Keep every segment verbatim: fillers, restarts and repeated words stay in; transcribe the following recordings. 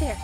right there.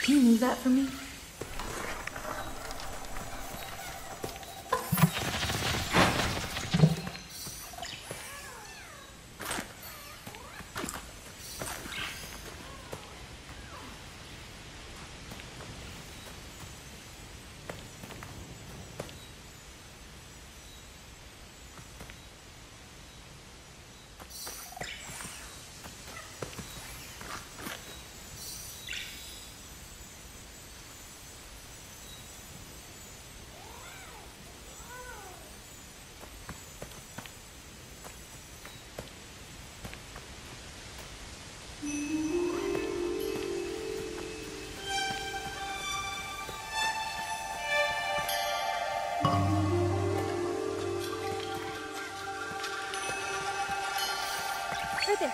Can you move that for me? Right there.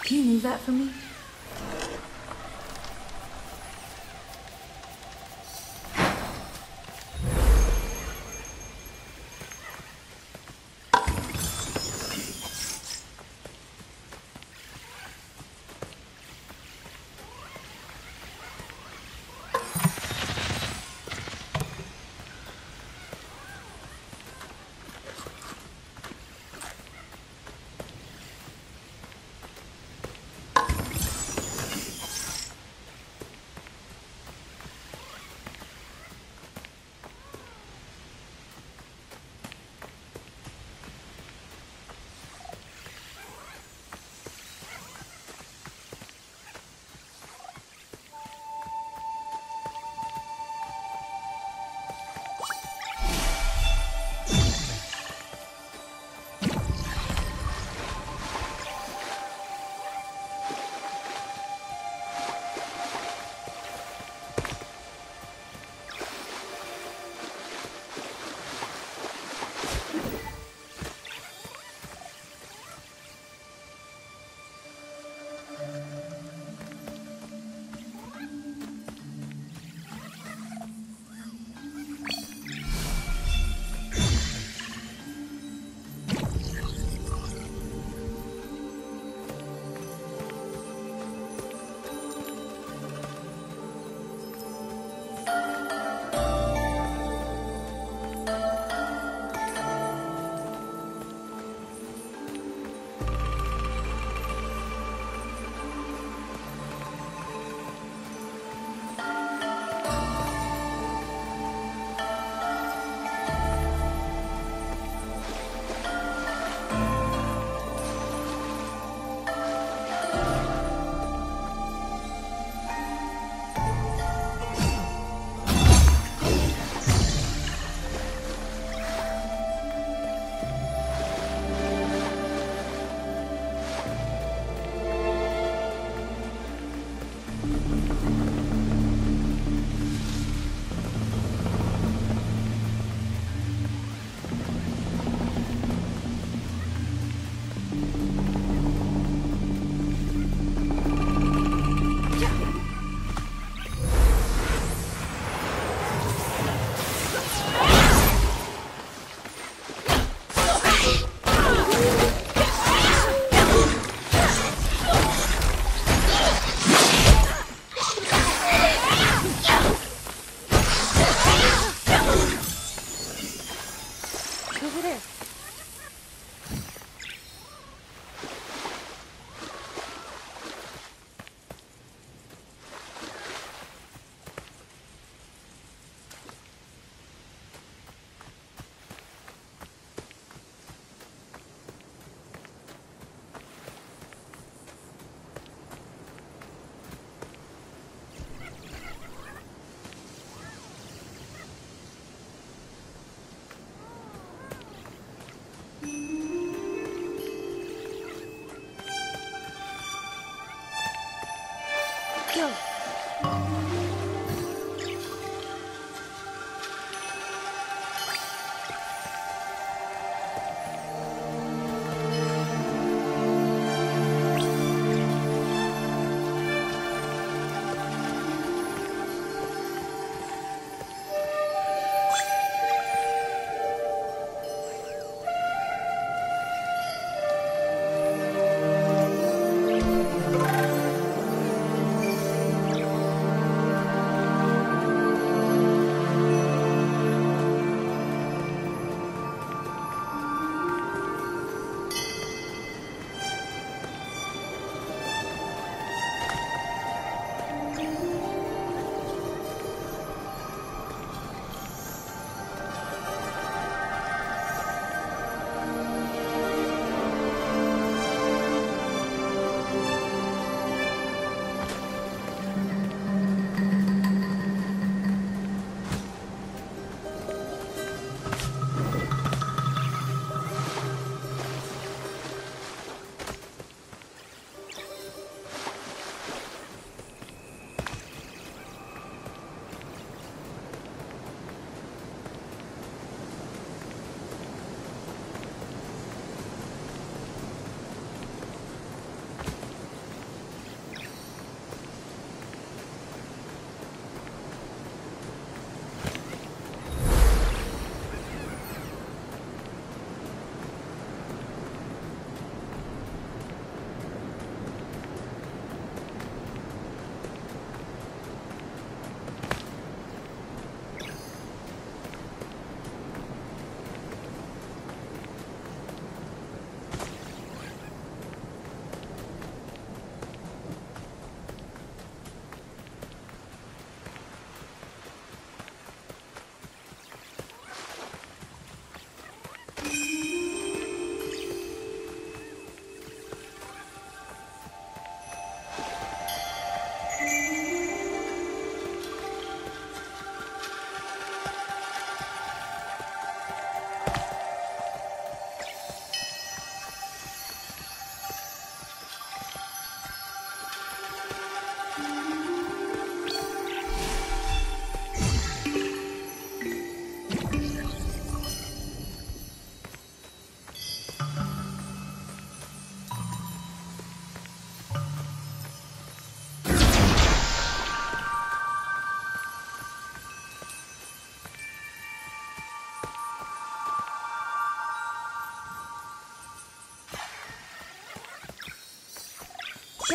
Can you move that for me?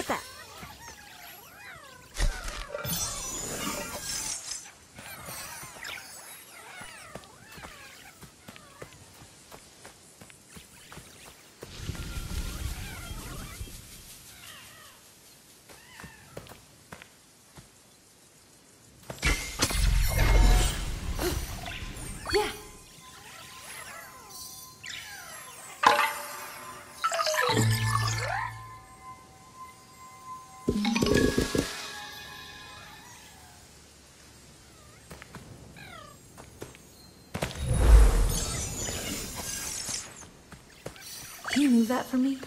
板。Can you move that for me?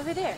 Over there.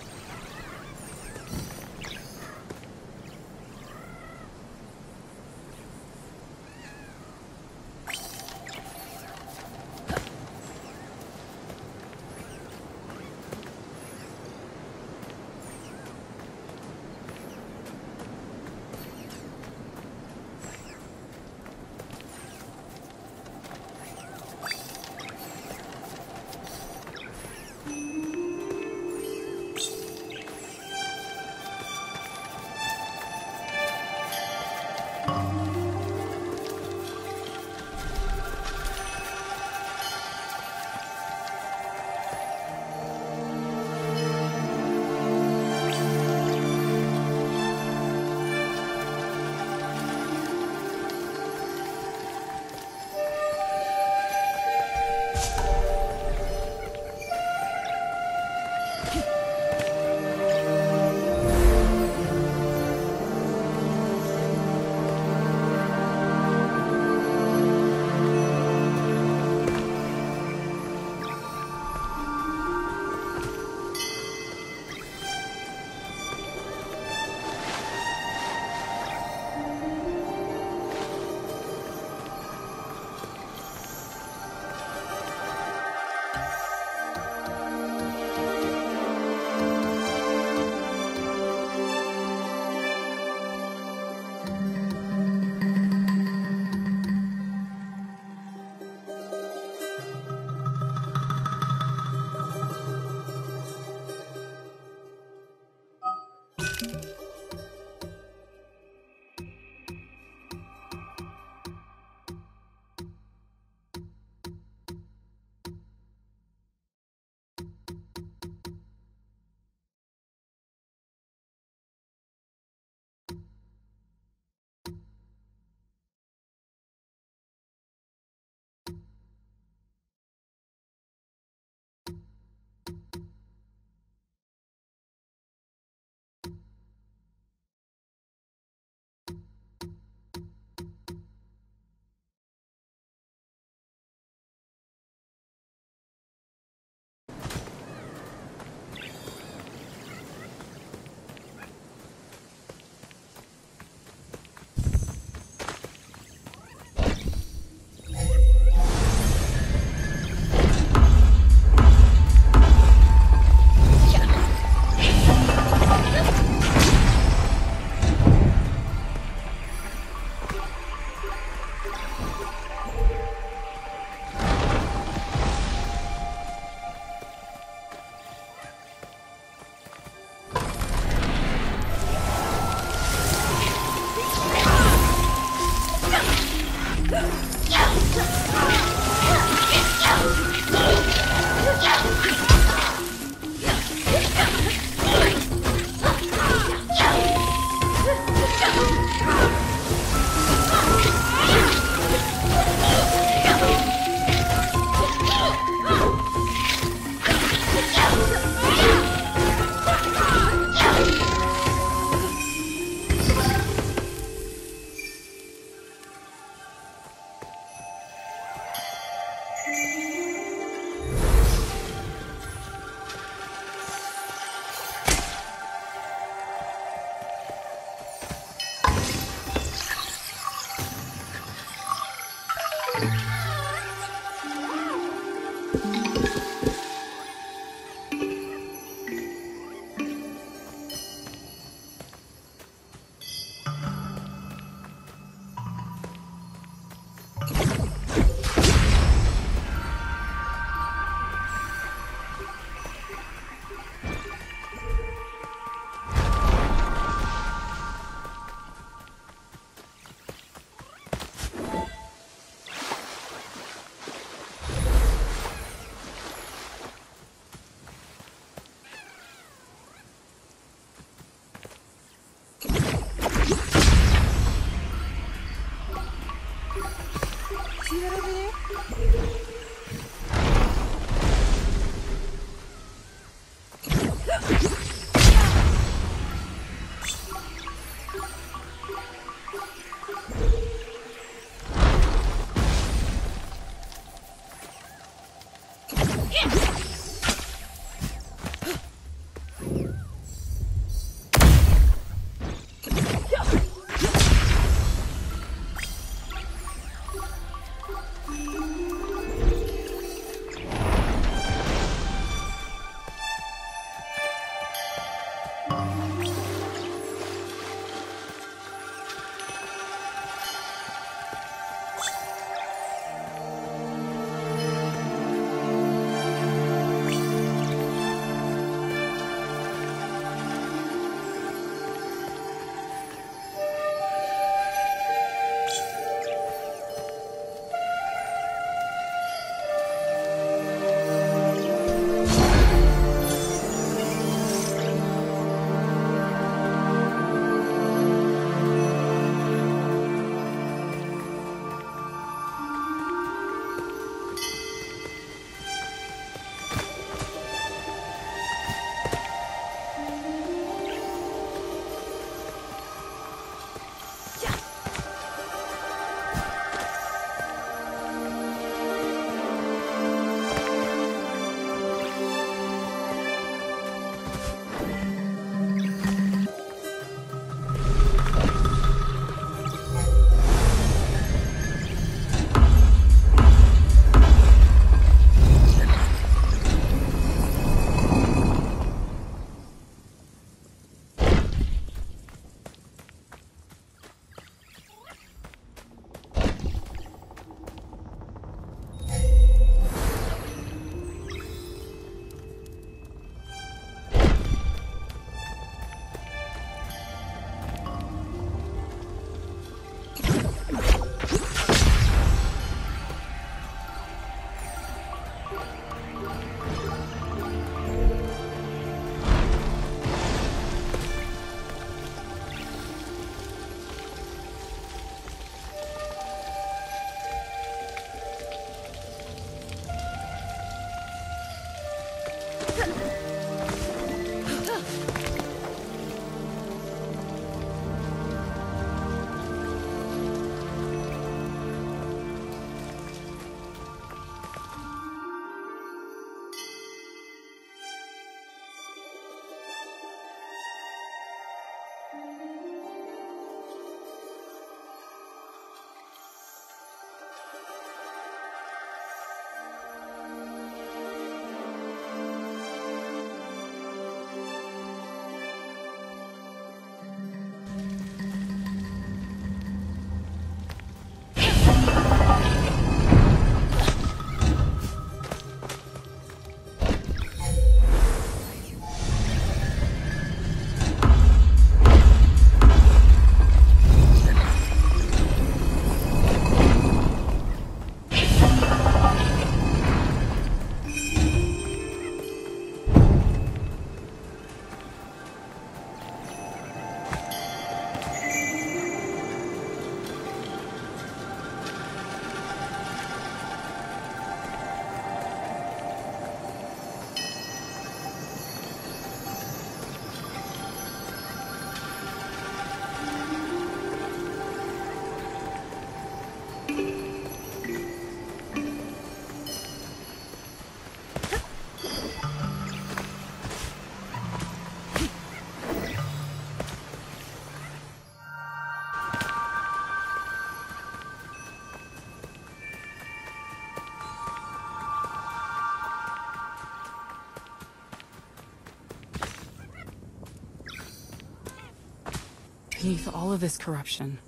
Beneath all of this corruption,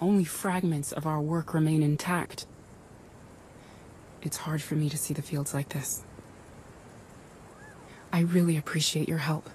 only fragments of our work remain intact. It's hard for me to see the fields like this. I really appreciate your help.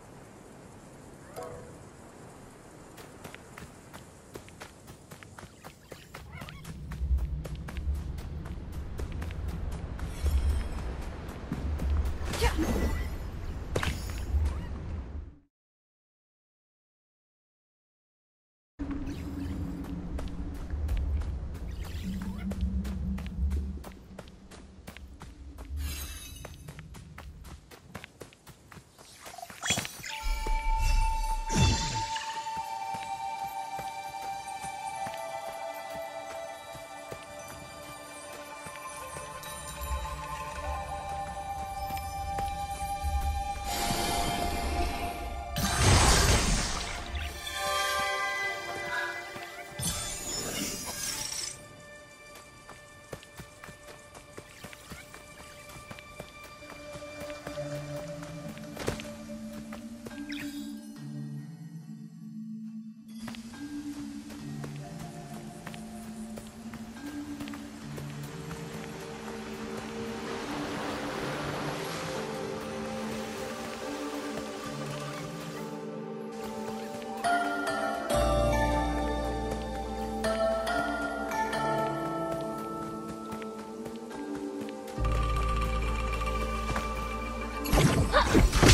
Huh!